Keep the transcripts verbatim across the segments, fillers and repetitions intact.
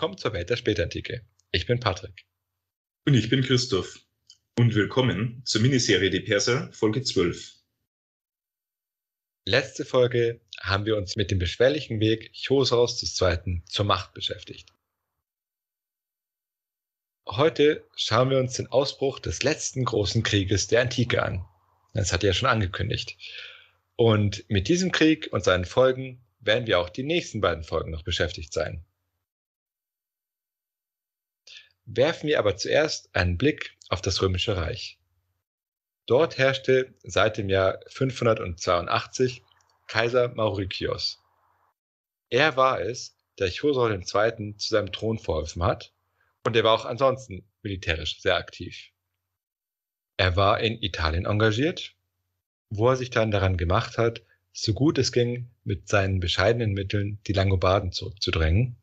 willkommen zur Welt der Spätantike. Ich bin Patrick. Und ich bin Christoph. Und willkommen zur Miniserie Die Perser, Folge zwölf. Letzte Folge haben wir uns mit dem beschwerlichen Weg Chosraus des Zweiten zur Macht beschäftigt. Heute schauen wir uns den Ausbruch des letzten großen Krieges der Antike an. Das hat er ja schon angekündigt. Und mit diesem Krieg und seinen Folgen werden wir auch die nächsten beiden Folgen noch beschäftigt sein. Werfen wir aber zuerst einen Blick auf das Römische Reich. Dort herrschte seit dem Jahr fünfhundertzweiundachtzig Kaiser Maurikios. Er war es, der Chosrau der Zweite zu seinem Thron verholfen hat, und er war auch ansonsten militärisch sehr aktiv. Er war in Italien engagiert, wo er sich dann daran gemacht hat, so gut es ging, mit seinen bescheidenen Mitteln die Langobarden zurückzudrängen.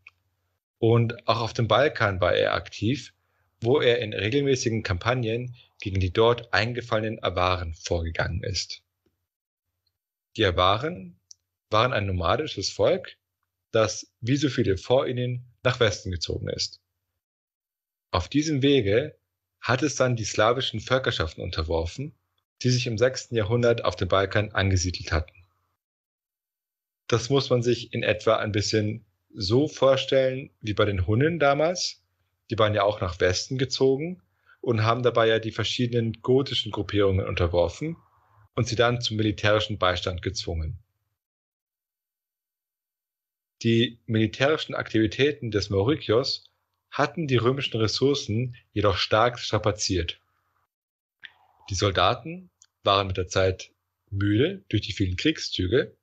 Und auch auf dem Balkan war er aktiv, wo er in regelmäßigen Kampagnen gegen die dort eingefallenen Awaren vorgegangen ist. Die Awaren waren ein nomadisches Volk, das, wie so viele vor ihnen, nach Westen gezogen ist. Auf diesem Wege hat es dann die slawischen Völkerschaften unterworfen, die sich im sechsten Jahrhundert auf dem Balkan angesiedelt hatten. Das muss man sich in etwa ein bisschen so vorstellen wie bei den Hunnen damals. Die waren ja auch nach Westen gezogen und haben dabei ja die verschiedenen gotischen Gruppierungen unterworfen und sie dann zum militärischen Beistand gezwungen. Die militärischen Aktivitäten des Maurikios hatten die römischen Ressourcen jedoch stark strapaziert. Die Soldaten waren mit der Zeit müde durch die vielen Kriegszüge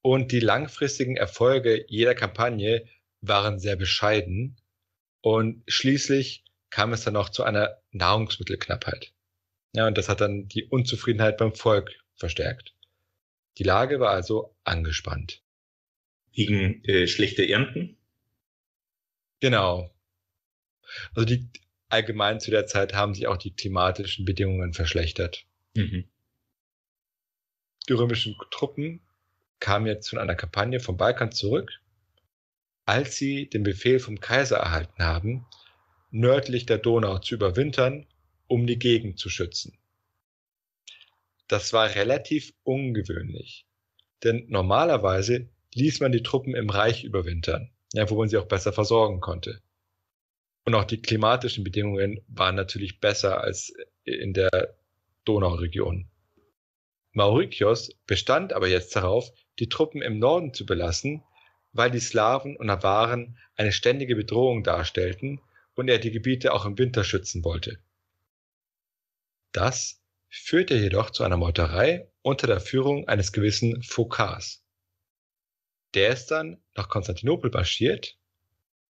und die langfristigen Erfolge jeder Kampagne waren sehr bescheiden und schließlich kam es dann auch zu einer Nahrungsmittelknappheit. Ja, und das hat dann die Unzufriedenheit beim Volk verstärkt. Die Lage war also angespannt. Wegen äh, schlechter Ernten? Genau. Also die allgemein zu der Zeit haben sich auch die klimatischen Bedingungen verschlechtert. Mhm. Die römischen Truppen kamen jetzt von einer Kampagne vom Balkan zurück, als sie den Befehl vom Kaiser erhalten haben, nördlich der Donau zu überwintern, um die Gegend zu schützen. Das war relativ ungewöhnlich, denn normalerweise ließ man die Truppen im Reich überwintern, ja, wo man sie auch besser versorgen konnte. Und auch die klimatischen Bedingungen waren natürlich besser als in der Donauregion. Maurikios bestand aber jetzt darauf, die Truppen im Norden zu belassen, weil die Slawen und Awaren eine ständige Bedrohung darstellten und er die Gebiete auch im Winter schützen wollte. Das führte jedoch zu einer Meuterei unter der Führung eines gewissen Phokas. Der ist dann nach Konstantinopel marschiert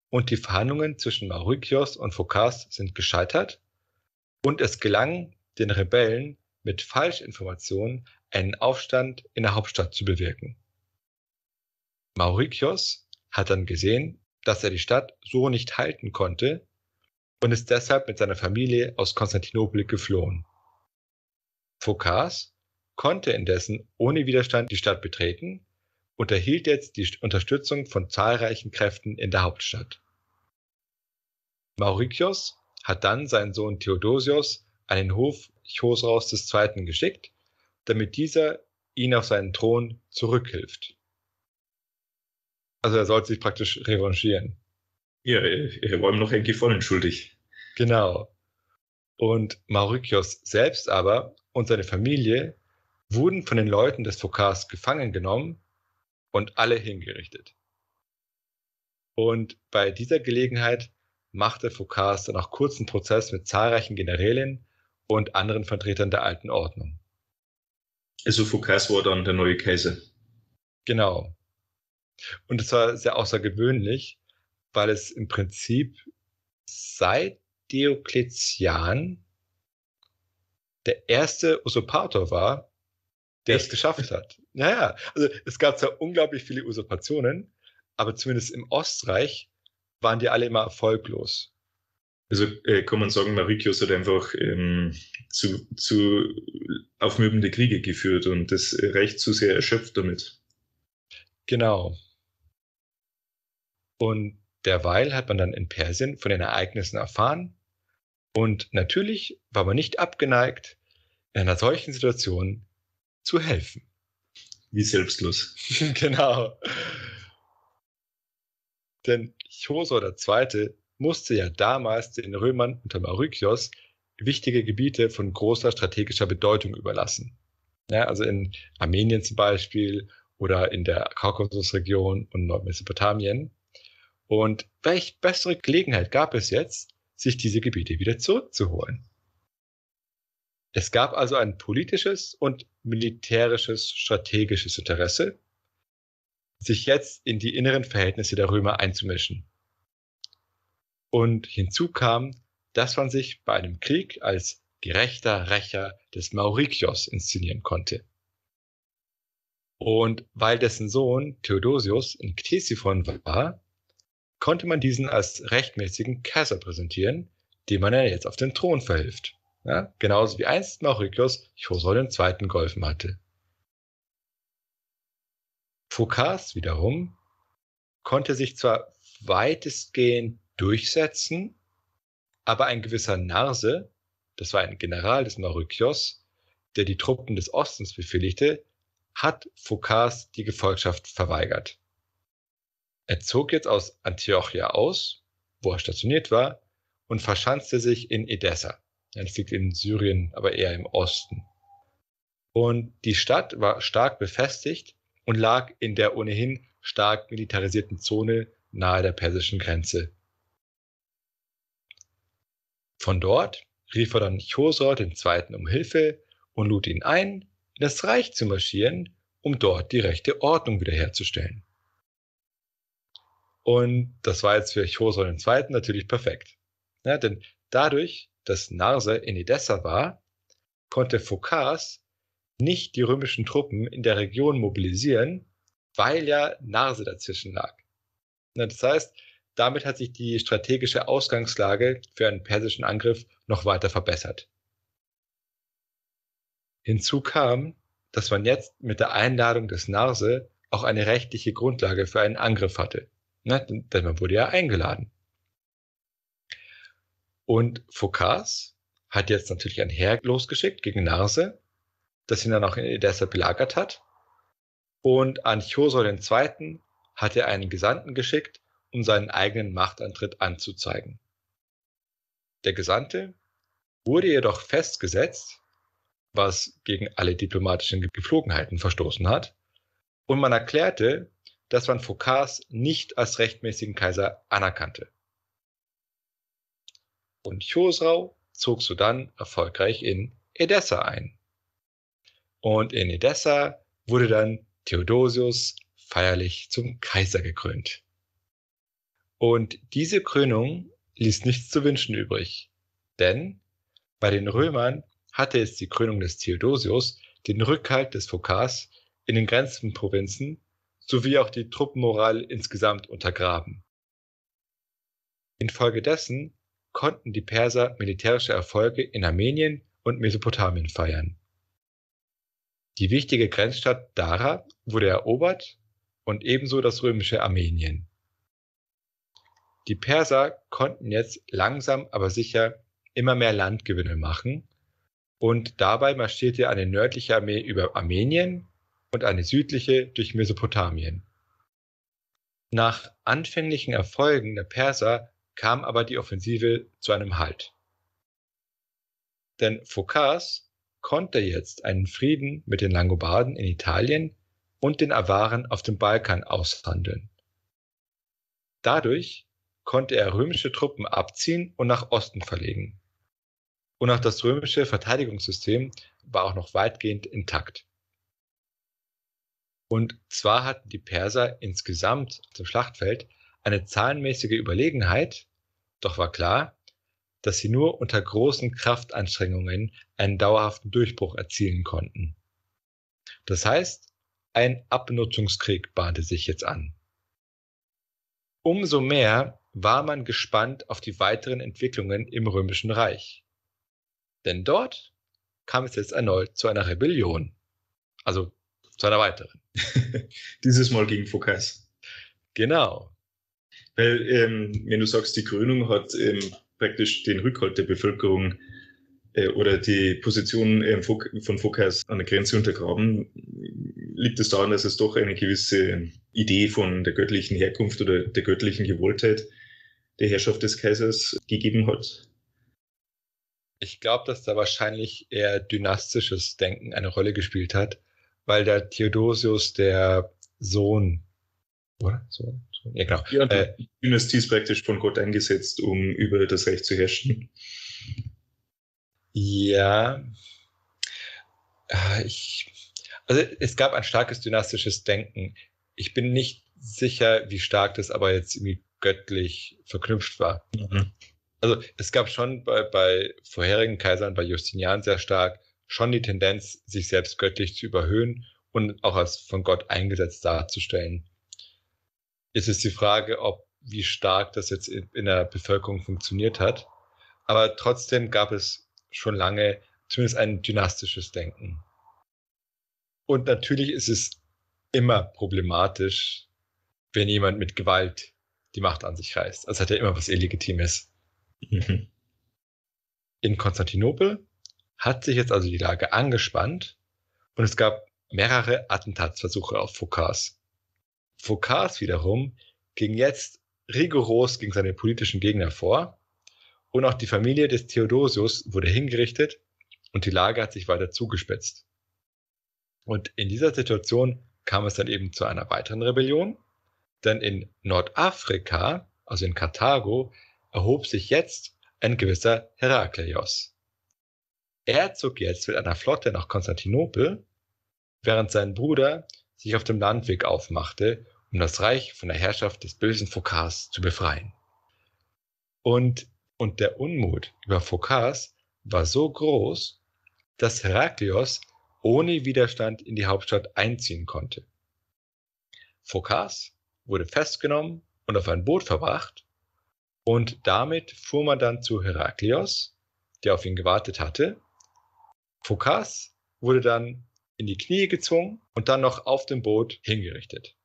und die Verhandlungen zwischen Maurikios und Phokas sind gescheitert und es gelang den Rebellen mit Falschinformationen einen Aufstand in der Hauptstadt zu bewirken. Maurikios hat dann gesehen, dass er die Stadt so nicht halten konnte und ist deshalb mit seiner Familie aus Konstantinopel geflohen. Phokas konnte indessen ohne Widerstand die Stadt betreten und erhielt jetzt die Unterstützung von zahlreichen Kräften in der Hauptstadt. Maurikios hat dann seinen Sohn Theodosius an den Hof Chosraus des Zweiten geschickt, damit dieser ihn auf seinen Thron zurückhilft. Also er sollte sich praktisch revanchieren. Ja, er war ihm noch ein Gefallen schuldig. Genau. Und Maurikios selbst aber und seine Familie wurden von den Leuten des Phokas gefangen genommen und alle hingerichtet. Und bei dieser Gelegenheit machte Phokas dann auch kurzen Prozess mit zahlreichen Generälen und anderen Vertretern der alten Ordnung. Also Phokas war dann der neue Kaiser. Genau. Und es war sehr außergewöhnlich, weil es im Prinzip seit Diokletian der erste Usurpator war, der Echt? es geschafft hat. Naja, also es gab zwar unglaublich viele Usurpationen, aber zumindest im Ostreich waren die alle immer erfolglos. Also äh, kann man sagen, Maurikios hat einfach ähm, zu, zu aufmübende Kriege geführt und das Reich zu sehr erschöpft damit. Genau. Und Derweil hat man dann in Persien von den Ereignissen erfahren und natürlich war man nicht abgeneigt, in einer solchen Situation zu helfen. Wie selbstlos. Genau. Denn Chosrau der Zweite musste ja damals den Römern unter Maurikios wichtige Gebiete von großer strategischer Bedeutung überlassen. Ja, also in Armenien zum Beispiel oder in der Kaukasusregion und Nordmesopotamien. Und welche bessere Gelegenheit gab es jetzt, sich diese Gebiete wieder zurückzuholen? Es gab also ein politisches und militärisches, strategisches Interesse, sich jetzt in die inneren Verhältnisse der Römer einzumischen. Und hinzu kam, dass man sich bei einem Krieg als gerechter Rächer des Maurikios inszenieren konnte. Und weil dessen Sohn Theodosius in Ktesiphon war, konnte man diesen als rechtmäßigen Kaiser präsentieren, dem man ja jetzt auf den Thron verhilft. Ja? Genauso wie einst Maurikios Chosrau dem Zweiten geholfen hatte. Phokas wiederum konnte sich zwar weitestgehend durchsetzen, aber ein gewisser Narse, das war ein General des Maurikios, der die Truppen des Ostens befehligte, hat Phokas die Gefolgschaft verweigert. Er zog jetzt aus Antiochia aus, wo er stationiert war, und verschanzte sich in Edessa. Das liegt in Syrien, aber eher im Osten. Und die Stadt war stark befestigt und lag in der ohnehin stark militarisierten Zone nahe der persischen Grenze. Von dort rief er dann Chosrau dem Zweiten um Hilfe und lud ihn ein, in das Reich zu marschieren, um dort die rechte Ordnung wiederherzustellen. Und das war jetzt für Chosrau dem Zweiten natürlich perfekt. Ja, denn dadurch, dass Narse in Edessa war, konnte Phokas nicht die römischen Truppen in der Region mobilisieren, weil ja Narse dazwischen lag. Das heißt, damit hat sich die strategische Ausgangslage für einen persischen Angriff noch weiter verbessert. Hinzu kam, dass man jetzt mit der Einladung des Narse auch eine rechtliche Grundlage für einen Angriff hatte. Na, denn man wurde ja eingeladen. Und Phokas hat jetzt natürlich ein Heer losgeschickt gegen Narse, das ihn dann auch in Edessa belagert hat. Und an Chosrau dem Zweiten hat er einen Gesandten geschickt, um seinen eigenen Machtantritt anzuzeigen. Der Gesandte wurde jedoch festgesetzt, was gegen alle diplomatischen Gepflogenheiten verstoßen hat, und man erklärte, dass man Phokas nicht als rechtmäßigen Kaiser anerkannte. Und Chosrau zog sodann erfolgreich in Edessa ein. Und in Edessa wurde dann Theodosius feierlich zum Kaiser gekrönt. Und diese Krönung ließ nichts zu wünschen übrig, denn bei den Römern hatte jetzt die Krönung des Theodosius den Rückhalt des Phokas in den grenzenden Provinzen sowie auch die Truppenmoral insgesamt untergraben. Infolgedessen konnten die Perser militärische Erfolge in Armenien und Mesopotamien feiern. Die wichtige Grenzstadt Dara wurde erobert und ebenso das römische Armenien. Die Perser konnten jetzt langsam, aber sicher immer mehr Landgewinne machen und dabei marschierte eine nördliche Armee über Armenien und eine südliche durch Mesopotamien. Nach anfänglichen Erfolgen der Perser kam aber die Offensive zu einem Halt. Denn Phokas konnte jetzt einen Frieden mit den Langobarden in Italien und den Awaren auf dem Balkan aushandeln. Dadurch konnte er römische Truppen abziehen und nach Osten verlegen. Und auch das römische Verteidigungssystem war auch noch weitgehend intakt. Und zwar hatten die Perser insgesamt zum Schlachtfeld eine zahlenmäßige Überlegenheit, doch war klar, dass sie nur unter großen Kraftanstrengungen einen dauerhaften Durchbruch erzielen konnten. Das heißt, ein Abnutzungskrieg bahnte sich jetzt an. Umso mehr war man gespannt auf die weiteren Entwicklungen im Römischen Reich. Denn dort kam es jetzt erneut zu einer Rebellion, also zu einer weiteren. Dieses Mal gegen Phokas. Genau. Weil, ähm, wenn du sagst, die Krönung hat ähm, praktisch den Rückhalt der Bevölkerung äh, oder die Position ähm, von Phokas an der Grenze untergraben, liegt es daran, dass es doch eine gewisse Idee von der göttlichen Herkunft oder der göttlichen Gewolltheit der Herrschaft des Kaisers gegeben hat? Ich glaube, dass da wahrscheinlich eher dynastisches Denken eine Rolle gespielt hat, weil der Theodosius, der Sohn, oder? Sohn? Sohn? Ja, genau. Ja, äh, Dynastie ist praktisch von Gott eingesetzt, um über das Reich zu herrschen. Ja. Ich, also es gab ein starkes dynastisches Denken. Ich bin nicht sicher, wie stark das aber jetzt irgendwie göttlich verknüpft war. Mhm. Also es gab schon bei, bei vorherigen Kaisern, bei Justinian sehr stark, schon die Tendenz, sich selbst göttlich zu überhöhen und auch als von Gott eingesetzt darzustellen. Jetzt ist die Frage, ob wie stark das jetzt in, in der Bevölkerung funktioniert hat. Aber trotzdem gab es schon lange zumindest ein dynastisches Denken. Und natürlich ist es immer problematisch, wenn jemand mit Gewalt die Macht an sich reißt. Also hat er immer was Illegitimes. Mhm. In Konstantinopel hat sich jetzt also die Lage angespannt und es gab mehrere Attentatsversuche auf Phokas. Phokas wiederum ging jetzt rigoros gegen seine politischen Gegner vor und auch die Familie des Theodosius wurde hingerichtet und die Lage hat sich weiter zugespitzt. Und in dieser Situation kam es dann eben zu einer weiteren Rebellion, denn in Nordafrika, also in Karthago, erhob sich jetzt ein gewisser Herakleios. Er zog jetzt mit einer Flotte nach Konstantinopel, während sein Bruder sich auf dem Landweg aufmachte, um das Reich von der Herrschaft des bösen Phokas zu befreien. Und, und der Unmut über Phokas war so groß, dass Herakleios ohne Widerstand in die Hauptstadt einziehen konnte. Phokas wurde festgenommen und auf ein Boot verbracht, und damit fuhr man dann zu Herakleios, der auf ihn gewartet hatte. Phokas wurde dann in die Knie gezwungen und dann noch auf dem Boot hingerichtet.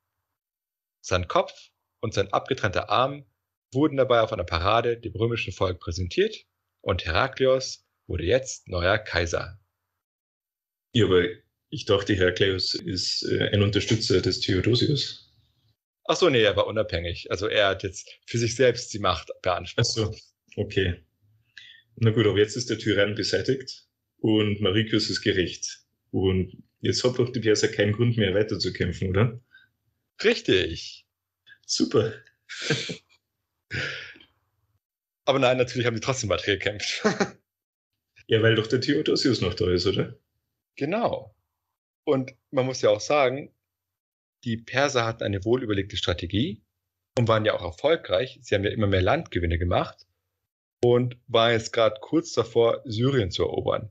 Sein Kopf und sein abgetrennter Arm wurden dabei auf einer Parade dem römischen Volk präsentiert und Herakleios wurde jetzt neuer Kaiser. Ja, aber ich dachte, Herakleios ist ein Unterstützer des Theodosius. Ach so, nee, er war unabhängig. Also er hat jetzt für sich selbst die Macht beansprucht. Ach so, okay. Na gut, aber jetzt ist der Tyrann beseitigt und Maurikios ist gerecht. Und jetzt hat doch die Perser keinen Grund mehr weiterzukämpfen, oder? Richtig. Super. Aber nein, natürlich haben die trotzdem weitergekämpft. Ja, weil doch der Theodosius noch da ist, oder? Genau. Und man muss ja auch sagen, die Perser hatten eine wohlüberlegte Strategie und waren ja auch erfolgreich. Sie haben ja immer mehr Landgewinne gemacht und waren jetzt gerade kurz davor, Syrien zu erobern.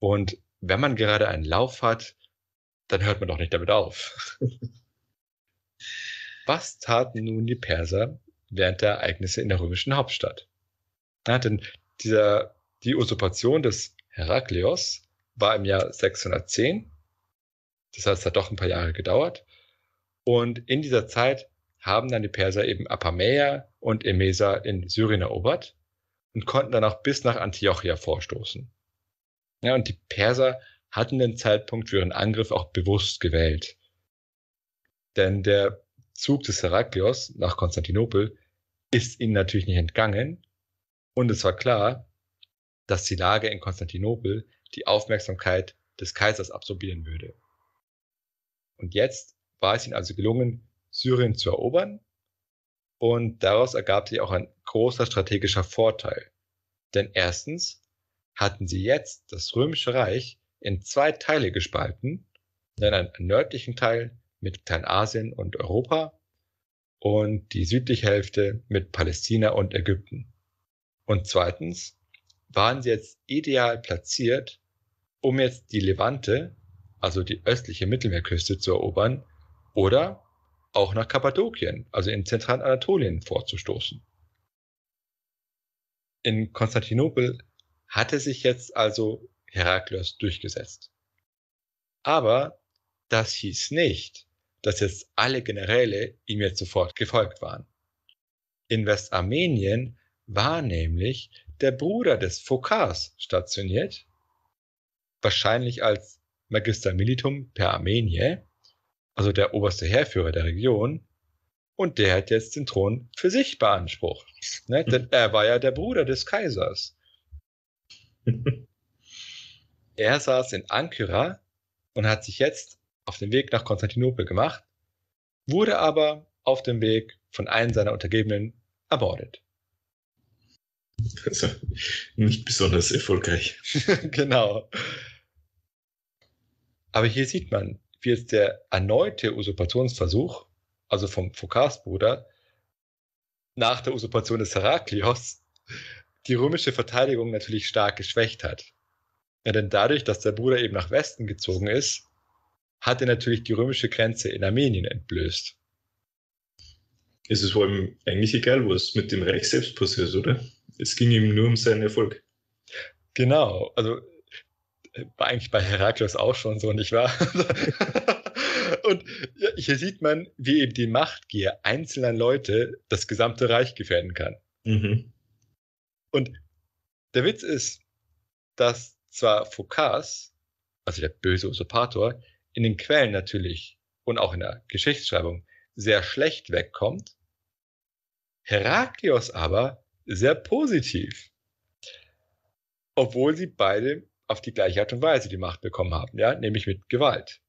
Und wenn man gerade einen Lauf hat, dann hört man doch nicht damit auf. Was taten nun die Perser während der Ereignisse in der römischen Hauptstadt? Ja, denn dieser, die Usurpation des Herakleios war im Jahr sechshundertzehn. Das heißt, es hat doch ein paar Jahre gedauert. Und in dieser Zeit haben dann die Perser eben Apameia und Emesa in Syrien erobert und konnten danach bis nach Antiochia vorstoßen. Ja, und die Perser hatten den Zeitpunkt für ihren Angriff auch bewusst gewählt. Denn der Zug des Herakleios nach Konstantinopel ist ihnen natürlich nicht entgangen. Und es war klar, dass die Lage in Konstantinopel die Aufmerksamkeit des Kaisers absorbieren würde. Und jetzt war es ihnen also gelungen, Syrien zu erobern. Und daraus ergab sich auch ein großer strategischer Vorteil. Denn erstens hatten sie jetzt das Römische Reich in zwei Teile gespalten. Denn einen nördlichen Teil mit Kleinasien und Europa und die südliche Hälfte mit Palästina und Ägypten. Und zweitens waren sie jetzt ideal platziert, um jetzt die Levante, also die östliche Mittelmeerküste, zu erobern oder auch nach Kappadokien, also in Zentralanatolien, vorzustoßen. In Konstantinopel hatte sich jetzt also Herakleios durchgesetzt. Aber das hieß nicht, dass jetzt alle Generäle ihm jetzt sofort gefolgt waren. In Westarmenien war nämlich der Bruder des Phokas stationiert, wahrscheinlich als Magister Militum per Armeniae, also der oberste Heerführer der Region, und der hat jetzt den Thron für sich beansprucht. Ne? Denn er war ja der Bruder des Kaisers. Er saß in Ankyra und hat sich jetzt auf den Weg nach Konstantinopel gemacht, wurde aber auf dem Weg von einem seiner Untergebenen ermordet. Also nicht besonders erfolgreich. Genau. Aber hier sieht man, wie jetzt der erneute Usurpationsversuch, also vom Phokas-Bruder, nach der Usurpation des Herakleios, die römische Verteidigung natürlich stark geschwächt hat. Ja, denn dadurch, dass der Bruder eben nach Westen gezogen ist, hat er natürlich die römische Grenze in Armenien entblößt. Es ist vor allem eigentlich egal, was mit dem Reich selbst passiert ist, oder? Es ging ihm nur um seinen Erfolg. Genau, also war eigentlich bei Herakleios auch schon so, nicht wahr? Und hier sieht man, wie eben die Machtgier einzelner Leute das gesamte Reich gefährden kann. Mhm. Und der Witz ist, dass zwar Phokas, also der böse Usurpator, in den Quellen natürlich und auch in der Geschichtsschreibung sehr schlecht wegkommt, Herakleios aber sehr positiv, obwohl sie beide auf die gleiche Art und Weise die Macht bekommen haben, ja, nämlich mit Gewalt.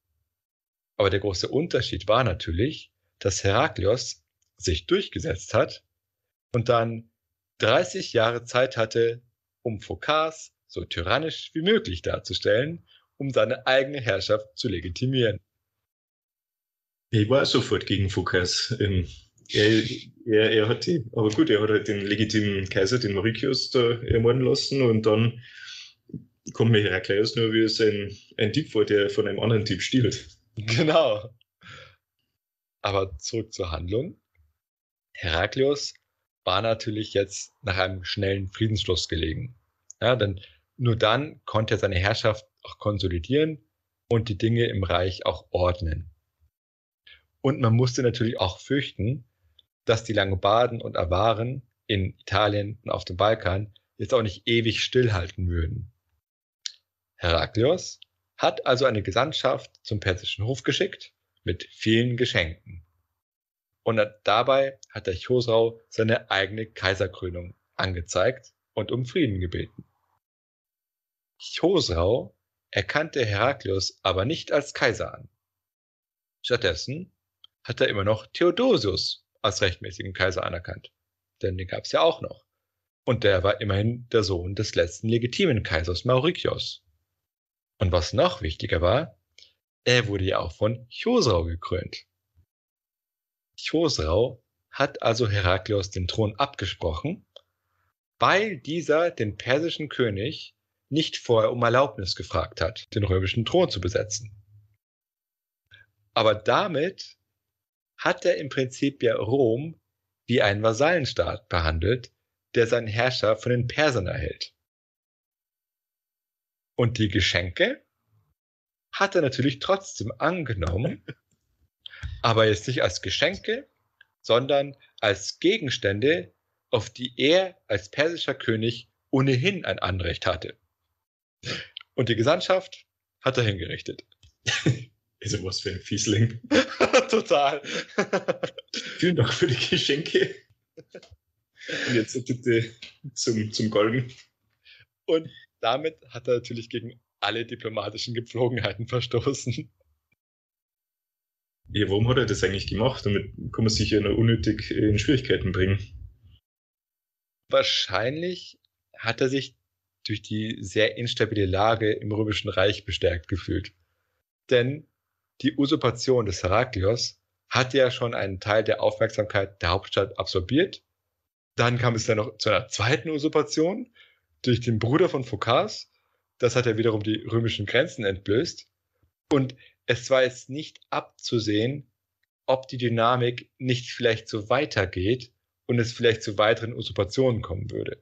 Aber der große Unterschied war natürlich, dass Herakleios sich durchgesetzt hat und dann dreißig Jahre Zeit hatte, um Phokas so tyrannisch wie möglich darzustellen, um seine eigene Herrschaft zu legitimieren. Ich war sofort gegen Phokas. Ähm, er, er, er hat die, aber gut, er hat halt den legitimen Kaiser, den Maurikios, da ermorden lassen und dann kommt mir Herakleios nur wie ein, ein Dieb vor, der von einem anderen Dieb stiehlt. Genau. Aber zurück zur Handlung. Herakleios war natürlich jetzt nach einem schnellen Friedensschluss gelegen. Ja, denn nur dann konnte er seine Herrschaft auch konsolidieren und die Dinge im Reich auch ordnen. Und man musste natürlich auch fürchten, dass die Langobarden und Awaren in Italien und auf dem Balkan jetzt auch nicht ewig stillhalten würden. Herakleios hat also eine Gesandtschaft zum persischen Hof geschickt mit vielen Geschenken. Und dabei hat der Chosrau seine eigene Kaiserkrönung angezeigt und um Frieden gebeten. Chosrau erkannte Herakleios aber nicht als Kaiser an. Stattdessen hat er immer noch Theodosius als rechtmäßigen Kaiser anerkannt, denn den gab es ja auch noch. Und der war immerhin der Sohn des letzten legitimen Kaisers Maurikios. Und was noch wichtiger war, er wurde ja auch von Chosrau gekrönt. Chosrau hat also Herakleios den Thron abgesprochen, weil dieser den persischen König nicht vorher um Erlaubnis gefragt hat, den römischen Thron zu besetzen. Aber damit hat er im Prinzip ja Rom wie einen Vasallenstaat behandelt, der seinen Herrscher von den Persern erhält. Und die Geschenke hat er natürlich trotzdem angenommen, aber jetzt nicht als Geschenke, sondern als Gegenstände, auf die er als persischer König ohnehin ein Anrecht hatte. Und die Gesandtschaft hat er hingerichtet. Also was für ein Fiesling. Total. Vielen Dank für die Geschenke. Und jetzt bitte zum, zum Galgen. Und damit hat er natürlich gegen alle diplomatischen Gepflogenheiten verstoßen. Ja, warum hat er das eigentlich gemacht? Damit kann man sich ja noch unnötig in Schwierigkeiten bringen. Wahrscheinlich hat er sich durch die sehr instabile Lage im Römischen Reich bestärkt gefühlt. Denn die Usurpation des Herakleios hatte ja schon einen Teil der Aufmerksamkeit der Hauptstadt absorbiert. Dann kam es dann noch zu einer zweiten Usurpation durch den Bruder von Phokas. Das hat ja wiederum die römischen Grenzen entblößt. Und es war jetzt nicht abzusehen, ob die Dynamik nicht vielleicht so weitergeht und es vielleicht zu weiteren Usurpationen kommen würde.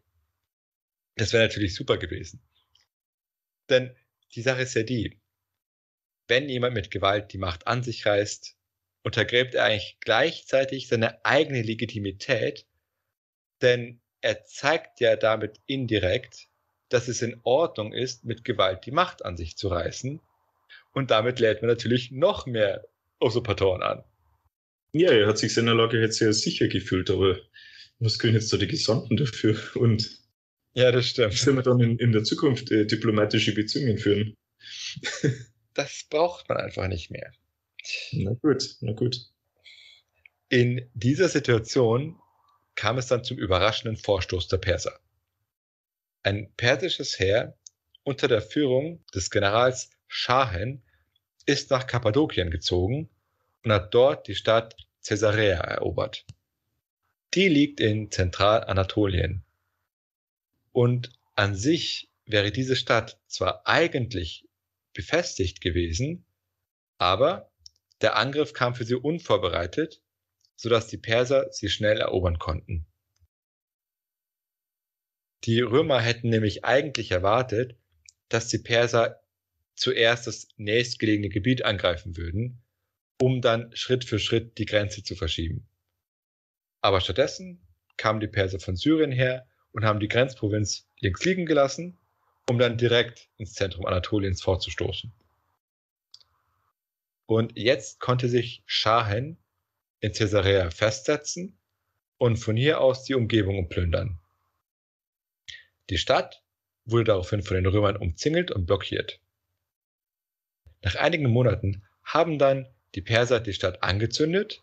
Das wäre natürlich super gewesen. Denn die Sache ist ja die, wenn jemand mit Gewalt die Macht an sich reißt, untergräbt er eigentlich gleichzeitig seine eigene Legitimität, Denn er zeigt ja damit indirekt, dass es in Ordnung ist, mit Gewalt die Macht an sich zu reißen. Und damit lädt man natürlich noch mehr Usurpatoren an. Ja, er hat sich seiner Lage jetzt sehr sicher gefühlt, aber was können jetzt da die Gesandten dafür? Und ja, das stimmt. Sollen wir dann in, in der Zukunft äh, diplomatische Beziehungen führen? Das braucht man einfach nicht mehr. Na gut, na gut. In dieser Situation kam es dann zum überraschenden Vorstoß der Perser. Ein persisches Heer unter der Führung des Generals Schahen ist nach Kappadokien gezogen und hat dort die Stadt Caesarea erobert. Die liegt in Zentralanatolien. Und an sich wäre diese Stadt zwar eigentlich befestigt gewesen, aber der Angriff kam für sie unvorbereitet, sodass die Perser sie schnell erobern konnten. Die Römer hätten nämlich eigentlich erwartet, dass die Perser zuerst das nächstgelegene Gebiet angreifen würden, um dann Schritt für Schritt die Grenze zu verschieben. Aber stattdessen kamen die Perser von Syrien her und haben die Grenzprovinz links liegen gelassen, um dann direkt ins Zentrum Anatoliens vorzustoßen. Und jetzt konnte sich Schahen in Caesarea festsetzen und von hier aus die Umgebung plündern. Die Stadt wurde daraufhin von den Römern umzingelt und blockiert. Nach einigen Monaten haben dann die Perser die Stadt angezündet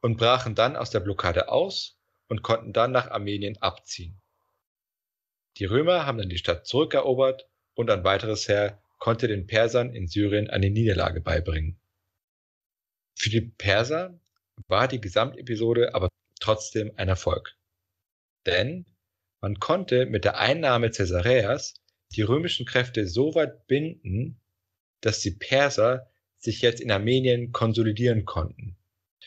und brachen dann aus der Blockade aus und konnten dann nach Armenien abziehen. Die Römer haben dann die Stadt zurückerobert und ein weiteres Heer konnte den Persern in Syrien eine Niederlage beibringen. Für die Perser war die Gesamtepisode aber trotzdem ein Erfolg. Denn man konnte mit der Einnahme Caesareas die römischen Kräfte so weit binden, dass die Perser sich jetzt in Armenien konsolidieren konnten.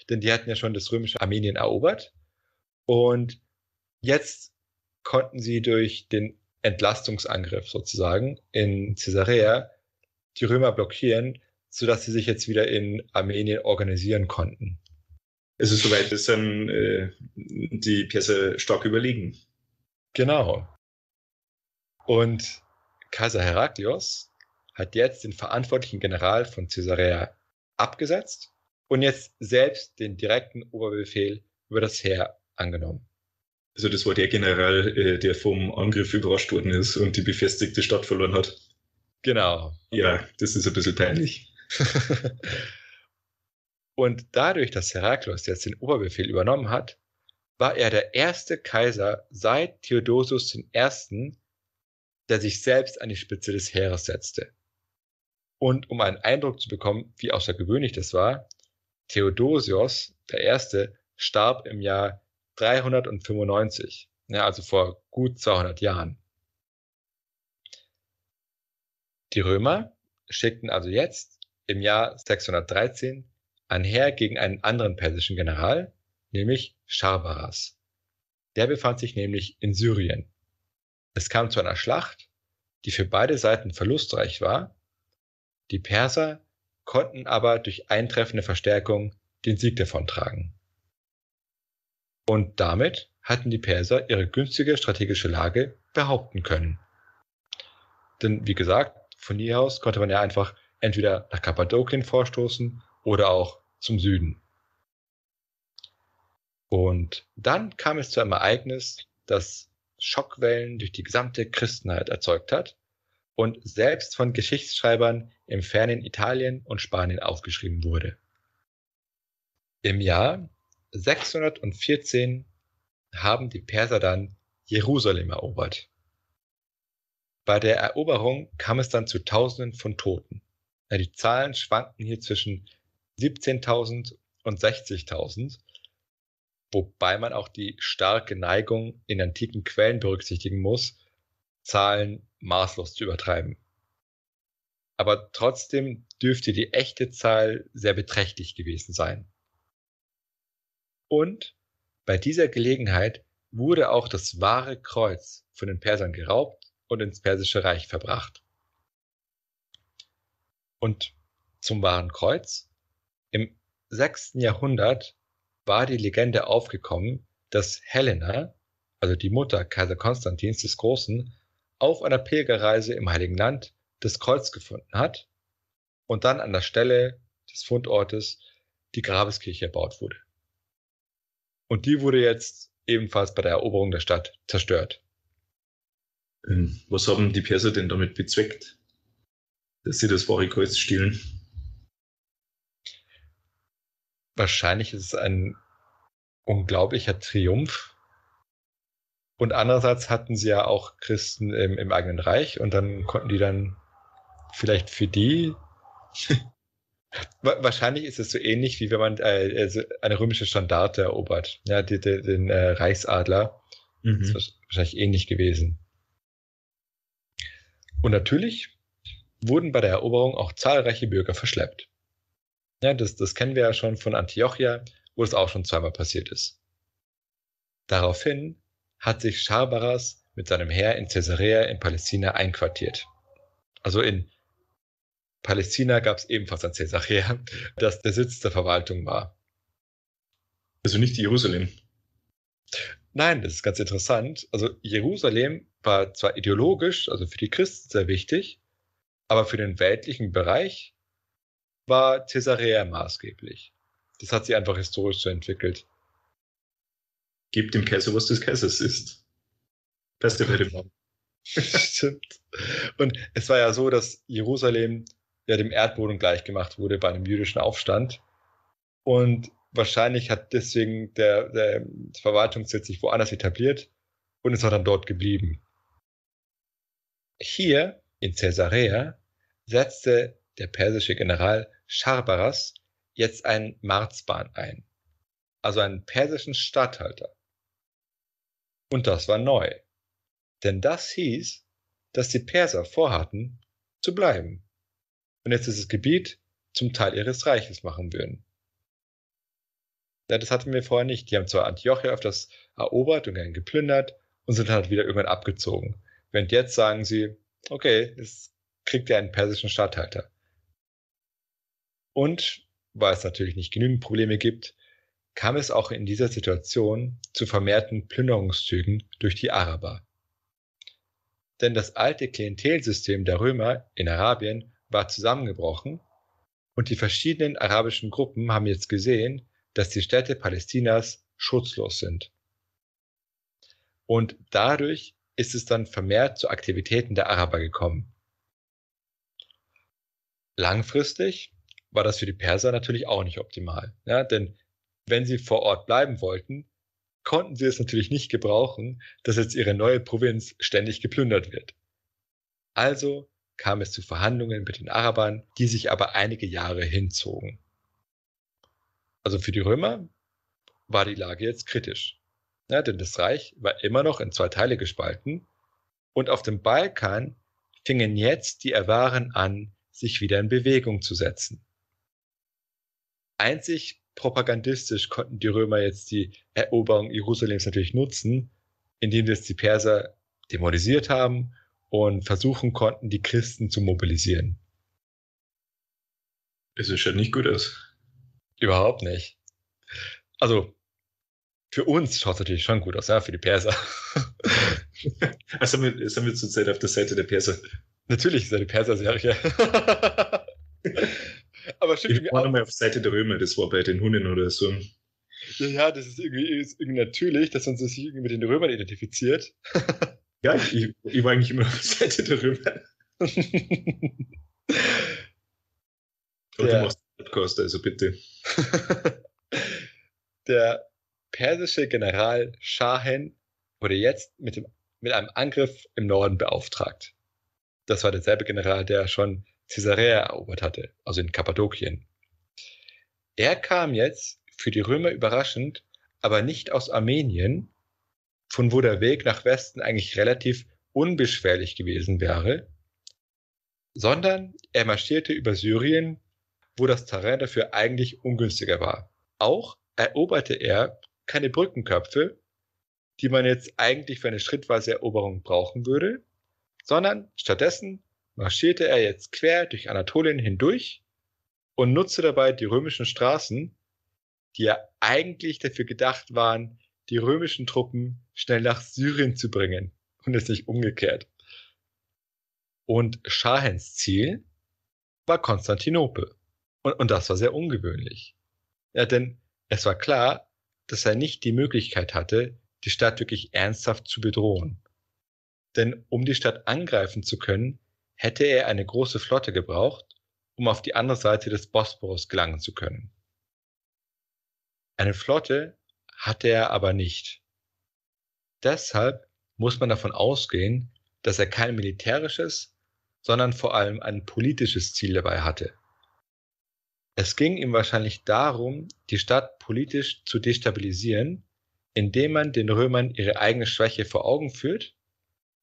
Denn die hatten ja schon das römische Armenien erobert und jetzt konnten sie durch den Entlastungsangriff sozusagen in Caesarea die Römer blockieren, sodass sie sich jetzt wieder in Armenien organisieren konnten. Also soweit ist dann äh, die Perser stark überlegen. Genau. Und Kaiser Herakleios hat jetzt den verantwortlichen General von Caesarea abgesetzt und jetzt selbst den direkten Oberbefehl über das Heer angenommen. Also das war der General, äh, der vom Angriff überrascht worden ist und die befestigte Stadt verloren hat. Genau. Ja, das ist ein bisschen peinlich. Und dadurch, dass Herakleios jetzt den Oberbefehl übernommen hat, war er der erste Kaiser seit Theodosius der Erste, der sich selbst an die Spitze des Heeres setzte. Und um einen Eindruck zu bekommen, wie außergewöhnlich das war, Theodosius der Erste starb im Jahr dreihundertfünfundneunzig, ja, also vor gut zweihundert Jahren. Die Römer schickten also jetzt im Jahr sechshundertdreizehn ein Heer gegen einen anderen persischen General, nämlich Schahrbaraz. Der befand sich nämlich in Syrien. Es kam zu einer Schlacht, die für beide Seiten verlustreich war. Die Perser konnten aber durch eintreffende Verstärkung den Sieg davontragen. Und damit hatten die Perser ihre günstige strategische Lage behaupten können. Denn wie gesagt, von hier aus konnte man ja einfach entweder nach Kappadokien vorstoßen oder auch zum Süden. Und dann kam es zu einem Ereignis, das Schockwellen durch die gesamte Christenheit erzeugt hat und selbst von Geschichtsschreibern im fernen Italien und Spanien aufgeschrieben wurde. Im Jahr sechshundertvierzehn haben die Perser dann Jerusalem erobert. Bei der Eroberung kam es dann zu Tausenden von Toten. Ja, die Zahlen schwankten hier zwischen siebzehntausend und sechzigtausend, wobei man auch die starke Neigung in antiken Quellen berücksichtigen muss, Zahlen maßlos zu übertreiben. Aber trotzdem dürfte die echte Zahl sehr beträchtlich gewesen sein. Und bei dieser Gelegenheit wurde auch das wahre Kreuz von den Persern geraubt und ins Persische Reich verbracht. Und zum wahren Kreuz? Im sechsten Jahrhundert war die Legende aufgekommen, dass Helena, also die Mutter Kaiser Konstantins des Großen, auf einer Pilgerreise im Heiligen Land das Kreuz gefunden hat und dann an der Stelle des Fundortes die Grabeskirche erbaut wurde. Und die wurde jetzt ebenfalls bei der Eroberung der Stadt zerstört. Was haben die Perser denn damit bezweckt, dass sie das wahre Kreuz stehlen? Wahrscheinlich ist es ein unglaublicher Triumph. Und andererseits hatten sie ja auch Christen im, im eigenen Reich und dann konnten die dann vielleicht für die... Wahrscheinlich ist es so ähnlich, wie wenn man äh, eine römische Standarte erobert, ja, den, den äh, Reichsadler. Mhm. Das ist wahrscheinlich ähnlich gewesen. Und natürlich wurden bei der Eroberung auch zahlreiche Bürger verschleppt. Ja, das, das kennen wir ja schon von Antiochia, wo es auch schon zweimal passiert ist. Daraufhin hat sich Schahrbaraz mit seinem Heer in Caesarea in Palästina einquartiert. Also in Palästina gab es ebenfalls ein Caesarea, das der Sitz der Verwaltung war. Also nicht Jerusalem. Nein, das ist ganz interessant. Also Jerusalem war zwar ideologisch, also für die Christen sehr wichtig, aber für den weltlichen Bereich war Caesarea maßgeblich. Das hat sich einfach historisch so entwickelt. Gebt dem Kaiser, was des Kaisers ist. Beste bei dem Namen. Stimmt. Und es war ja so, dass Jerusalem ja dem Erdboden gleichgemacht wurde bei einem jüdischen Aufstand. Und wahrscheinlich hat deswegen der, der Verwaltungssitz sich woanders etabliert und ist auch dann dort geblieben. Hier in Caesarea setzte der persische General Schahrbaraz jetzt einen Marzban ein, also einen persischen Statthalter. Und das war neu, denn das hieß, dass die Perser vorhatten, zu bleiben und jetzt dieses Gebiet zum Teil ihres Reiches machen würden. Ja, das hatten wir vorher nicht. Die haben zwar Antiochia öfters erobert und gern geplündert und sind halt wieder irgendwann abgezogen. Während jetzt sagen sie, okay, jetzt kriegt ihr einen persischen Statthalter. Und, weil es natürlich nicht genügend Probleme gibt, kam es auch in dieser Situation zu vermehrten Plünderungszügen durch die Araber. Denn das alte Klientelsystem der Römer in Arabien war zusammengebrochen und die verschiedenen arabischen Gruppen haben jetzt gesehen, dass die Städte Palästinas schutzlos sind. Und dadurch ist es dann vermehrt zu Aktivitäten der Araber gekommen. Langfristig war das für die Perser natürlich auch nicht optimal, ja, denn wenn sie vor Ort bleiben wollten, konnten sie es natürlich nicht gebrauchen, dass jetzt ihre neue Provinz ständig geplündert wird. Also kam es zu Verhandlungen mit den Arabern, die sich aber einige Jahre hinzogen. Also für die Römer war die Lage jetzt kritisch, ja, denn das Reich war immer noch in zwei Teile gespalten und auf dem Balkan fingen jetzt die Awaren an, sich wieder in Bewegung zu setzen. Einzig propagandistisch konnten die Römer jetzt die Eroberung Jerusalems natürlich nutzen, indem jetzt die Perser dämonisiert haben und versuchen konnten, die Christen zu mobilisieren. Es schaut nicht gut aus. Überhaupt nicht. Also, für uns schaut es natürlich schon gut aus, ja, für die Perser. Das haben wir, das haben wir zurzeit auf der Seite der Perser. Natürlich ist ja die Perser-Serie. Aber stimmt, ich war nochmal auf Seite der Römer, das war bei den Hunnen oder so. Ja, das ist irgendwie, ist irgendwie natürlich, dass man sich irgendwie mit den Römern identifiziert. Ja, ich, ich war eigentlich immer auf Seite der Römer. Aber ja. Du machst einen Podcast, also bitte. Der persische General Schahen wurde jetzt mit, dem, mit einem Angriff im Norden beauftragt. Das war derselbe General, der schon Caesarea erobert hatte, also in Kappadokien. Er kam jetzt, für die Römer überraschend, aber nicht aus Armenien, von wo der Weg nach Westen eigentlich relativ unbeschwerlich gewesen wäre, sondern er marschierte über Syrien, wo das Terrain dafür eigentlich ungünstiger war. Auch eroberte er keine Brückenköpfe, die man jetzt eigentlich für eine schrittweise Eroberung brauchen würde, sondern stattdessen marschierte er jetzt quer durch Anatolien hindurch und nutzte dabei die römischen Straßen, die ja eigentlich dafür gedacht waren, die römischen Truppen schnell nach Syrien zu bringen und es nicht umgekehrt. Und Schahens Ziel war Konstantinopel. Und, und das war sehr ungewöhnlich. Ja, denn es war klar, dass er nicht die Möglichkeit hatte, die Stadt wirklich ernsthaft zu bedrohen. Denn um die Stadt angreifen zu können, hätte er eine große Flotte gebraucht, um auf die andere Seite des Bosporus gelangen zu können. Eine Flotte hatte er aber nicht. Deshalb muss man davon ausgehen, dass er kein militärisches, sondern vor allem ein politisches Ziel dabei hatte. Es ging ihm wahrscheinlich darum, die Stadt politisch zu destabilisieren, indem man den Römern ihre eigene Schwäche vor Augen führt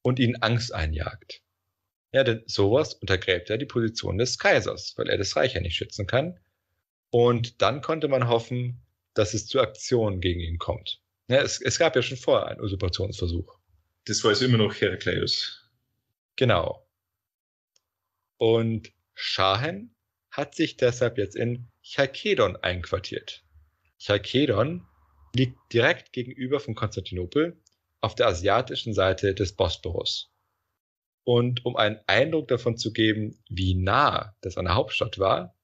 und ihnen Angst einjagt. Ja, denn sowas untergräbt ja die Position des Kaisers, weil er das Reich ja nicht schützen kann. Und dann konnte man hoffen, dass es zu Aktionen gegen ihn kommt. Ja, es, es gab ja schon vorher einen Usurpationsversuch. Das war jetzt immer noch Herakleios. Genau. Und Schahen hat sich deshalb jetzt in Chalkedon einquartiert. Chalkedon liegt direkt gegenüber von Konstantinopel auf der asiatischen Seite des Bosporus. Und um einen Eindruck davon zu geben, wie nah das an der Hauptstadt war,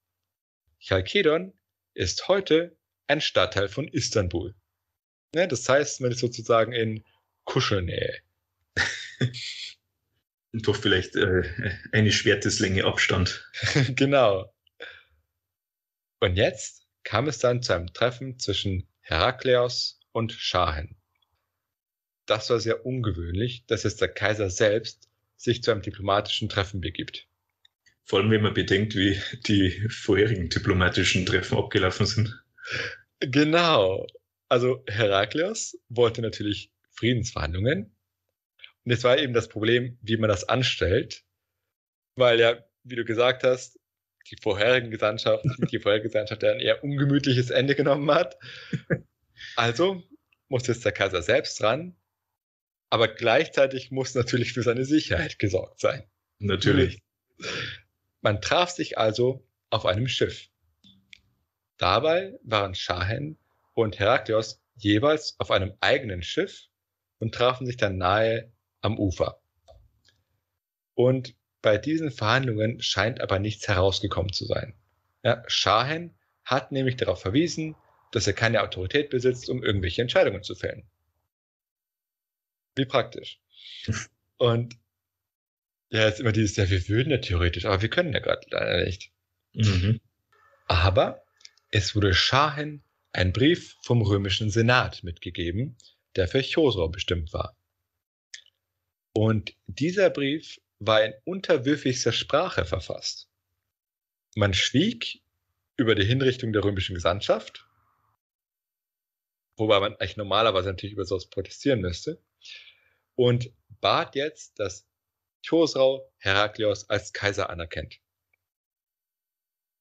Chalkedon ist heute ein Stadtteil von Istanbul. Ja, das heißt, man ist sozusagen in Kuschelnähe. Und doch vielleicht äh, eine Schwerteslänge Abstand. Genau. Und jetzt kam es dann zu einem Treffen zwischen Herakleios und Schahen. Das war sehr ungewöhnlich, dass jetzt der Kaiser selbst sich zu einem diplomatischen Treffen begibt. Vor allem, wenn man bedenkt, wie die vorherigen diplomatischen Treffen abgelaufen sind. Genau. Also Herakleios wollte natürlich Friedensverhandlungen. Und jetzt war eben das Problem, wie man das anstellt, weil ja, wie du gesagt hast, die vorherige Gesandtschaft, die vorherige Gesandtschaft ja ein eher ungemütliches Ende genommen hat. Also muss jetzt der Kaiser selbst ran, aber gleichzeitig muss natürlich für seine Sicherheit gesorgt sein. Natürlich. Man traf sich also auf einem Schiff. Dabei waren Schahen und Herakleios jeweils auf einem eigenen Schiff und trafen sich dann nahe am Ufer. Und bei diesen Verhandlungen scheint aber nichts herausgekommen zu sein. Ja, Schahen hat nämlich darauf verwiesen, dass er keine Autorität besitzt, um irgendwelche Entscheidungen zu fällen. Wie praktisch. Und ja, jetzt immer dieses, ja, wir würden ja theoretisch, aber wir können ja gerade leider nicht. Mhm. Aber es wurde Schahen ein Brief vom römischen Senat mitgegeben, der für Chosrau bestimmt war. Und dieser Brief war in unterwürfigster Sprache verfasst. Man schwieg über die Hinrichtung der römischen Gesandtschaft, wobei man eigentlich normalerweise natürlich über sowas protestieren müsste, und bat jetzt, dass Chosrau Herakleios als Kaiser anerkennt.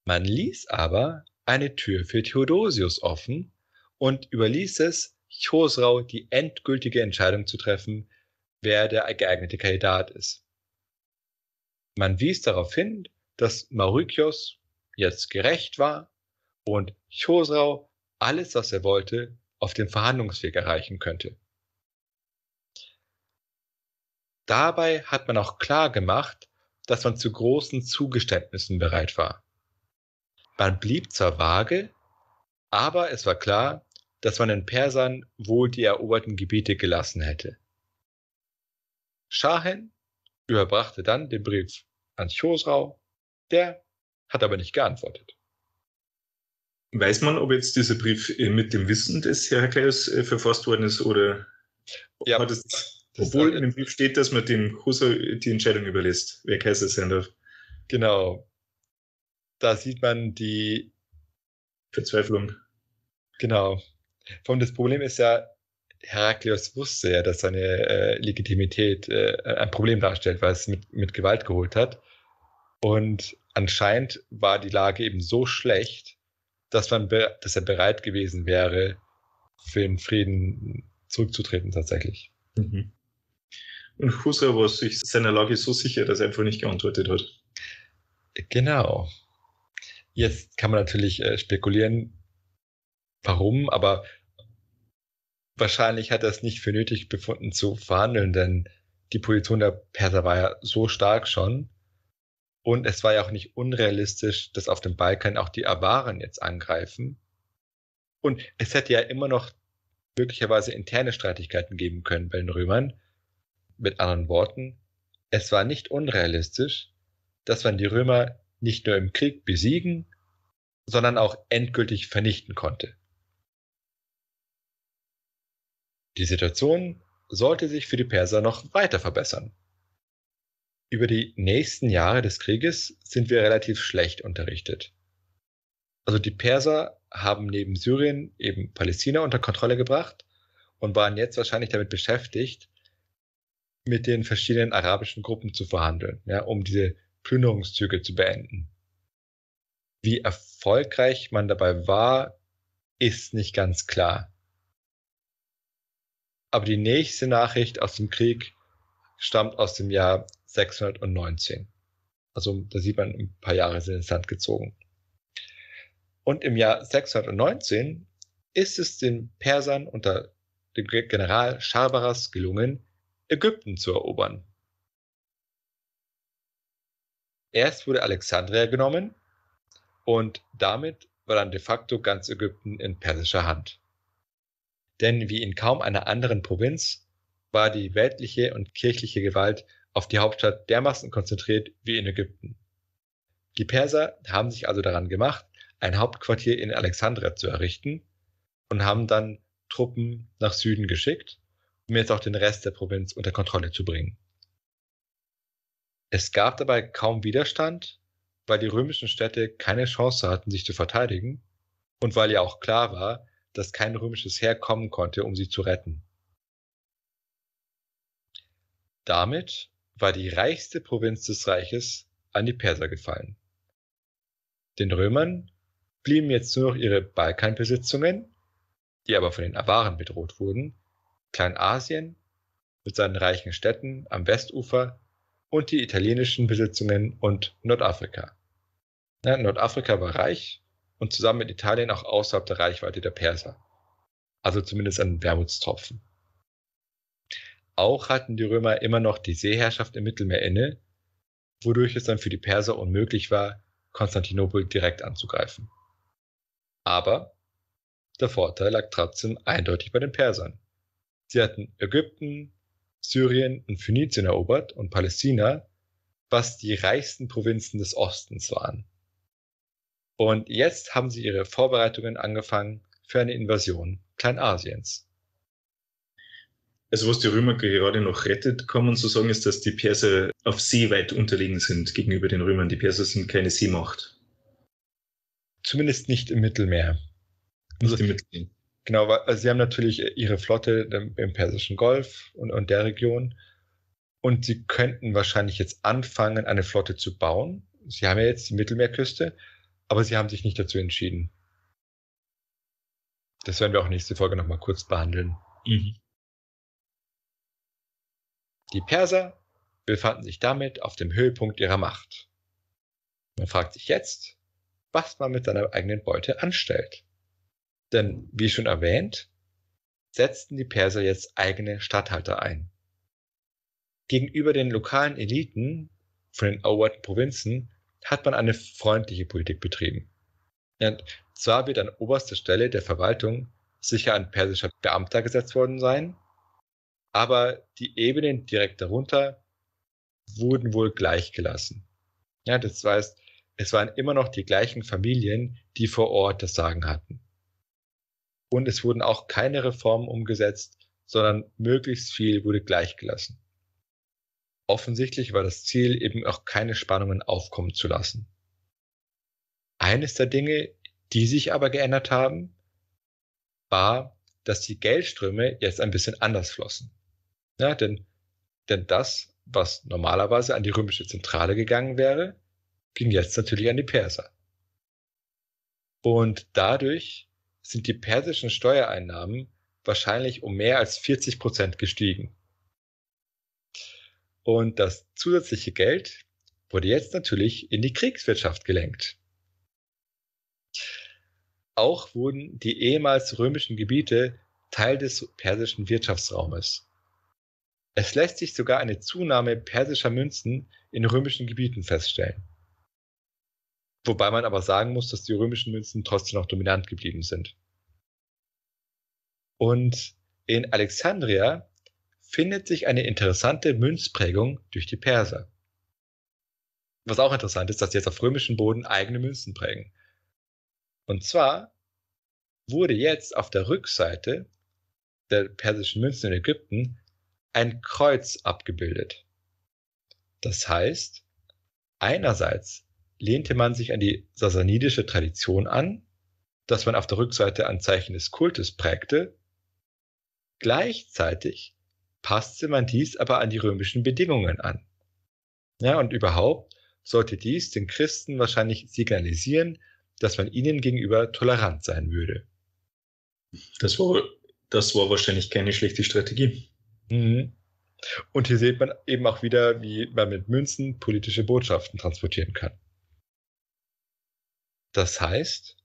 Man ließ aber eine Tür für Theodosius offen und überließ es Chosrau, die endgültige Entscheidung zu treffen, wer der geeignete Kandidat ist. Man wies darauf hin, dass Maurikios jetzt gerecht war und Chosrau alles, was er wollte, auf dem Verhandlungsweg erreichen könnte. Dabei hat man auch klar gemacht, dass man zu großen Zugeständnissen bereit war. Man blieb zwar vage, aber es war klar, dass man den Persern wohl die eroberten Gebiete gelassen hätte. Schahen überbrachte dann den Brief an Chosrau, der hat aber nicht geantwortet. Weiß man, ob jetzt dieser Brief mit dem Wissen des Herakleios verfasst worden ist oder ja, das, das obwohl in dem Brief steht, dass man dem Chosrau die Entscheidung überlässt, wer Kaiser sein darf. Genau. Da sieht man die Verzweiflung. Genau. Vor allem das Problem ist ja, Herakleios wusste ja, dass seine äh, Legitimität äh, ein Problem darstellt, weil es mit, mit Gewalt geholt hat. Und anscheinend war die Lage eben so schlecht, dass, man be- dass er bereit gewesen wäre, für den Frieden zurückzutreten tatsächlich. Mhm. Und Chosrau war sich seiner Lage so sicher, dass er einfach nicht geantwortet hat. Genau. Jetzt kann man natürlich äh, spekulieren, warum, aber wahrscheinlich hat er es nicht für nötig befunden zu verhandeln, denn die Position der Perser war ja so stark schon. Und es war ja auch nicht unrealistisch, dass auf dem Balkan auch die Awaren jetzt angreifen. Und es hätte ja immer noch möglicherweise interne Streitigkeiten geben können bei den Römern. Mit anderen Worten, es war nicht unrealistisch, dass man die Römer nicht nur im Krieg besiegen, sondern auch endgültig vernichten konnte. Die Situation sollte sich für die Perser noch weiter verbessern. Über die nächsten Jahre des Krieges sind wir relativ schlecht unterrichtet. Also die Perser haben neben Syrien eben Palästina unter Kontrolle gebracht und waren jetzt wahrscheinlich damit beschäftigt, mit den verschiedenen arabischen Gruppen zu verhandeln, ja, um diese Plünderungszüge zu beenden. Wie erfolgreich man dabei war, ist nicht ganz klar. Aber die nächste Nachricht aus dem Krieg stammt aus dem Jahr sechshundertneunzehn. Also da sieht man, ein paar Jahre sind ins Land gezogen. Und im Jahr sechshundertneunzehn ist es den Persern unter dem General Schahrbaraz gelungen, Ägypten zu erobern. Erst wurde Alexandria genommen und damit war dann de facto ganz Ägypten in persischer Hand. Denn wie in kaum einer anderen Provinz war die weltliche und kirchliche Gewalt auf die Hauptstadt dermaßen konzentriert wie in Ägypten. Die Perser haben sich also daran gemacht, ein Hauptquartier in Alexandria zu errichten und haben dann Truppen nach Süden geschickt, um jetzt auch den Rest der Provinz unter Kontrolle zu bringen. Es gab dabei kaum Widerstand, weil die römischen Städte keine Chance hatten, sich zu verteidigen und weil ja auch klar war, dass kein römisches Heer kommen konnte, um sie zu retten. Damit war die reichste Provinz des Reiches an die Perser gefallen. Den Römern blieben jetzt nur noch ihre Balkanbesitzungen, die aber von den Awaren bedroht wurden, Kleinasien mit seinen reichen Städten am Westufer und die italienischen Besitzungen und Nordafrika. Ja, Nordafrika war reich und zusammen mit Italien auch außerhalb der Reichweite der Perser, also zumindest ein Wermutstropfen. Auch hatten die Römer immer noch die Seeherrschaft im Mittelmeer inne, wodurch es dann für die Perser unmöglich war, Konstantinopel direkt anzugreifen. Aber der Vorteil lag trotzdem eindeutig bei den Persern. Sie hatten Ägypten, Syrien und Phönizien erobert und Palästina, was die reichsten Provinzen des Ostens waren. Und jetzt haben sie ihre Vorbereitungen angefangen für eine Invasion Kleinasiens. Also was die Römer gerade noch rettet, kann man so sagen, ist, dass die Perser auf See weit unterlegen sind gegenüber den Römern. Die Perser sind keine Seemacht. Zumindest nicht im Mittelmeer. Nicht im Mittelmeer. Genau, also sie haben natürlich ihre Flotte im Persischen Golf und, und der Region und sie könnten wahrscheinlich jetzt anfangen, eine Flotte zu bauen. Sie haben ja jetzt die Mittelmeerküste, aber sie haben sich nicht dazu entschieden. Das werden wir auch nächste Folge nochmal kurz behandeln. Mhm. Die Perser befanden sich damit auf dem Höhepunkt ihrer Macht. Man fragt sich jetzt, was man mit seiner eigenen Beute anstellt. Denn, wie schon erwähnt, setzten die Perser jetzt eigene Statthalter ein. Gegenüber den lokalen Eliten von den eroberten Provinzen hat man eine freundliche Politik betrieben. Und zwar wird an oberster Stelle der Verwaltung sicher ein persischer Beamter gesetzt worden sein, aber die Ebenen direkt darunter wurden wohl gleichgelassen. Ja, das heißt, es waren immer noch die gleichen Familien, die vor Ort das Sagen hatten. Und es wurden auch keine Reformen umgesetzt, sondern möglichst viel wurde gleichgelassen. Offensichtlich war das Ziel, eben auch keine Spannungen aufkommen zu lassen. Eines der Dinge, die sich aber geändert haben, war, dass die Geldströme jetzt ein bisschen anders flossen. Ja, denn, denn das, was normalerweise an die römische Zentrale gegangen wäre, ging jetzt natürlich an die Perser. Und dadurch sind die persischen Steuereinnahmen wahrscheinlich um mehr als vierzig Prozent gestiegen. Und das zusätzliche Geld wurde jetzt natürlich in die Kriegswirtschaft gelenkt. Auch wurden die ehemals römischen Gebiete Teil des persischen Wirtschaftsraumes. Es lässt sich sogar eine Zunahme persischer Münzen in römischen Gebieten feststellen. Wobei man aber sagen muss, dass die römischen Münzen trotzdem noch dominant geblieben sind. Und in Alexandria findet sich eine interessante Münzprägung durch die Perser. Was auch interessant ist, dass sie jetzt auf römischem Boden eigene Münzen prägen. Und zwar wurde jetzt auf der Rückseite der persischen Münzen in Ägypten ein Kreuz abgebildet. Das heißt, einerseits lehnte man sich an die sassanidische Tradition an, dass man auf der Rückseite ein Zeichen des Kultes prägte. Gleichzeitig passte man dies aber an die römischen Bedingungen an. Ja, und überhaupt sollte dies den Christen wahrscheinlich signalisieren, dass man ihnen gegenüber tolerant sein würde. Das war, das war wahrscheinlich keine schlechte Strategie. Mhm. Und hier sieht man eben auch wieder, wie man mit Münzen politische Botschaften transportieren kann. Das heißt,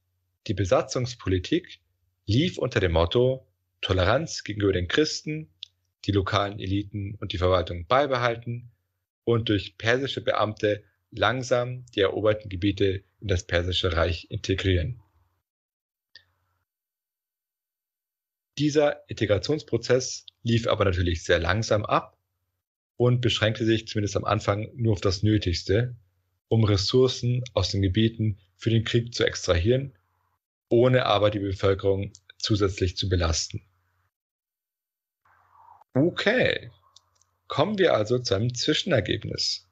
die Besatzungspolitik lief unter dem Motto Toleranz gegenüber den Christen, die lokalen Eliten und die Verwaltung beibehalten und durch persische Beamte langsam die eroberten Gebiete in das persische Reich integrieren. Dieser Integrationsprozess lief aber natürlich sehr langsam ab und beschränkte sich zumindest am Anfang nur auf das Nötigste, um Ressourcen aus den Gebieten für den Krieg zu extrahieren, ohne aber die Bevölkerung zusätzlich zu belasten. Okay, kommen wir also zu einem Zwischenergebnis.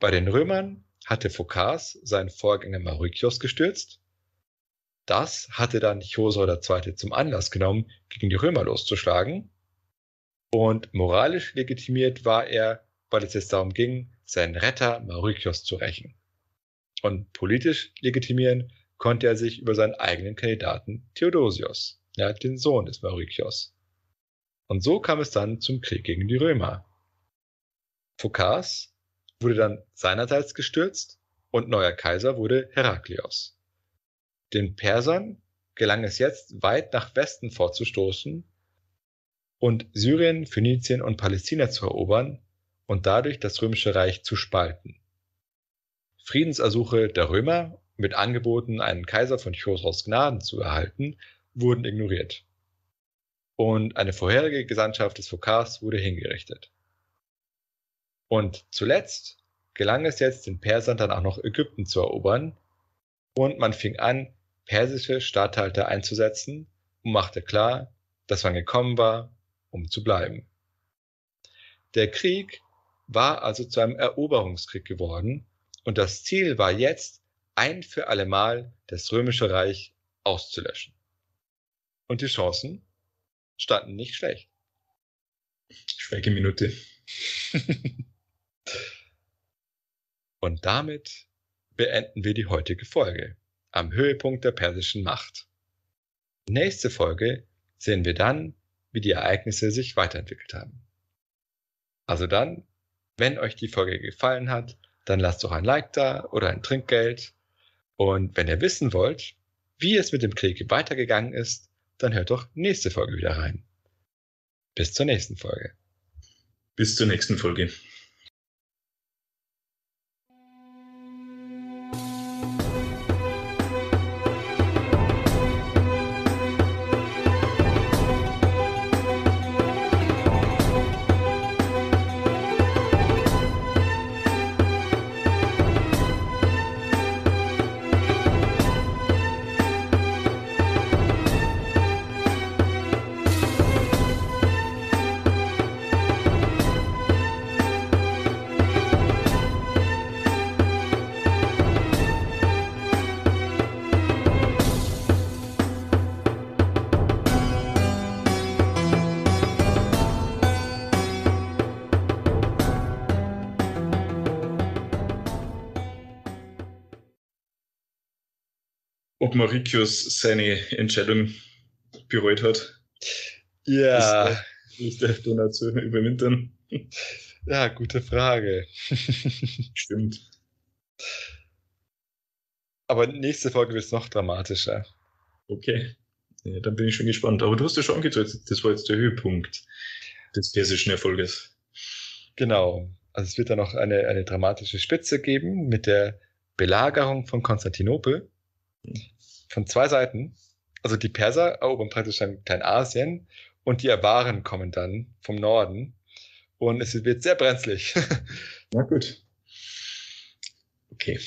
Bei den Römern hatte Phokas seinen Vorgänger Maurikios gestürzt. Das hatte dann Chosrau der Zweite zum Anlass genommen, gegen die Römer loszuschlagen. Und moralisch legitimiert war er, weil es jetzt darum ging, seinen Retter Maurikios zu rächen. Und politisch legitimieren konnte er sich über seinen eigenen Kandidaten Theodosius, ja, den Sohn des Maurikios. Und so kam es dann zum Krieg gegen die Römer. Phokas wurde dann seinerseits gestürzt und neuer Kaiser wurde Herakleios. Den Persern gelang es jetzt, weit nach Westen vorzustoßen und Syrien, Phönizien und Palästina zu erobern und dadurch das Römische Reich zu spalten. Friedensersuche der Römer mit Angeboten, einen Kaiser von Chosraus Gnaden zu erhalten, wurden ignoriert. Und eine vorherige Gesandtschaft des Phokas wurde hingerichtet. Und zuletzt gelang es jetzt, den Persern dann auch noch Ägypten zu erobern, und man fing an, persische Statthalter einzusetzen und machte klar, dass man gekommen war, um zu bleiben. Der Krieg war also zu einem Eroberungskrieg geworden und das Ziel war jetzt, ein für allemal das Römische Reich auszulöschen. Und die Chancen standen nicht schlecht. Schweigeminute. Und damit beenden wir die heutige Folge am Höhepunkt der persischen Macht. Nächste Folge sehen wir dann, wie die Ereignisse sich weiterentwickelt haben. Also dann, wenn euch die Folge gefallen hat, dann lasst doch ein Like da oder ein Trinkgeld. Und wenn ihr wissen wollt, wie es mit dem Krieg weitergegangen ist, dann hört doch nächste Folge wieder rein. Bis zur nächsten Folge. Bis zur nächsten Folge. Ob Maurikios seine Entscheidung bereut hat, ja, ist er nicht auf Donau zu überwintern. Ja, gute Frage. Stimmt. Aber nächste Folge wird es noch dramatischer. Okay. Ja, dann bin ich schon gespannt. Aber du hast ja schon angedeutet, das war jetzt der Höhepunkt des persischen Erfolges. Genau. Also es wird dann noch eine, eine dramatische Spitze geben mit der Belagerung von Konstantinopel von zwei Seiten. Also die Perser erobern praktisch dann Kleinasien und die Awaren kommen dann vom Norden. Und es wird sehr brenzlig. Na gut. Okay.